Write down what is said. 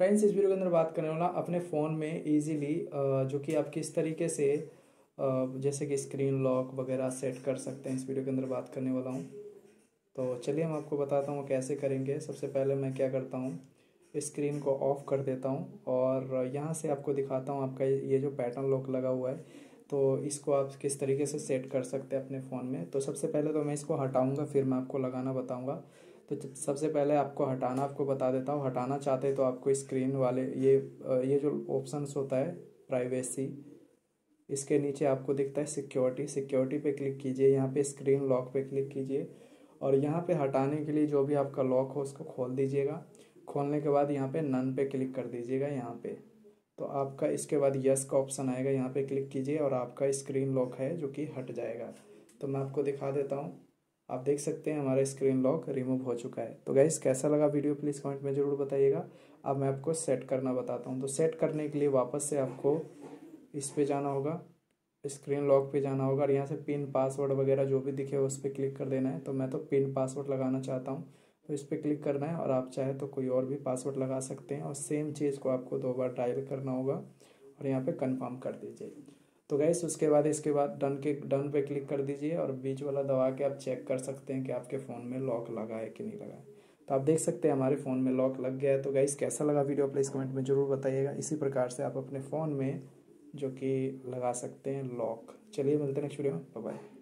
Friends, इस video के अंदर बात करने वाला अपने फ़ोन में ईजीली जो कि आप किस तरीके से जैसे कि स्क्रीन लॉक वगैरह सेट कर सकते हैं, इस वीडियो के अंदर बात करने वाला हूं। तो चलिए मैं आपको बताता हूं कैसे करेंगे। सबसे पहले मैं क्या करता हूं, स्क्रीन को ऑफ़ कर देता हूं और यहां से आपको दिखाता हूं आपका ये जो पैटर्न लॉक लगा हुआ है तो इसको आप किस तरीके से सेट कर सकते हैं अपने फ़ोन में। तो सबसे पहले तो मैं इसको हटाऊँगा, फिर मैं आपको लगाना बताऊँगा। तो सबसे पहले आपको हटाना, आपको बता देता हूँ, हटाना चाहते हैं तो आपको स्क्रीन वाले ये जो ऑप्शंस होता है प्राइवेसी, इसके नीचे आपको दिखता है सिक्योरिटी पे क्लिक कीजिए। यहाँ पे स्क्रीन लॉक पे क्लिक कीजिए और यहाँ पे हटाने के लिए जो भी आपका लॉक हो उसको खोल दीजिएगा। खोलने के बाद यहाँ पे नन पे क्लिक कर दीजिएगा। यहाँ पे तो आपका इसके बाद यस का ऑप्शन आएगा, यहाँ पे क्लिक कीजिए और आपका स्क्रीन लॉक है जो कि हट जाएगा। तो मैं आपको दिखा देता हूँ, आप देख सकते हैं हमारा स्क्रीन लॉक रिमूव हो चुका है। तो गाइस, कैसा लगा वीडियो प्लीज़ कमेंट में ज़रूर बताइएगा। अब मैं आपको सेट करना बताता हूं। तो सेट करने के लिए वापस से आपको इस पे जाना होगा, स्क्रीन लॉक पे जाना होगा और यहां से पिन पासवर्ड वगैरह जो भी दिखे उस पर क्लिक कर देना है। तो मैं तो पिन पासवर्ड लगाना चाहता हूँ तो इस पर क्लिक करना है और आप चाहे तो कोई और भी पासवर्ड लगा सकते हैं और सेम चीज़ को आपको 2 बार डायल करना होगा और यहाँ पर कन्फर्म कर दीजिए। तो गाइस, उसके बाद डन पे क्लिक कर दीजिए और बीच वाला दबा के आप चेक कर सकते हैं कि आपके फ़ोन में लॉक लगा है कि नहीं लगा है। तो आप देख सकते हैं हमारे फ़ोन में लॉक लग गया है। तो गाइस, कैसा लगा वीडियो प्लीज़ कमेंट में ज़रूर बताइएगा। इसी प्रकार से आप अपने फ़ोन में जो कि लगा सकते हैं लॉक। चलिए मिलते हैं नेक्स्ट वीडियो में, बाय बाय।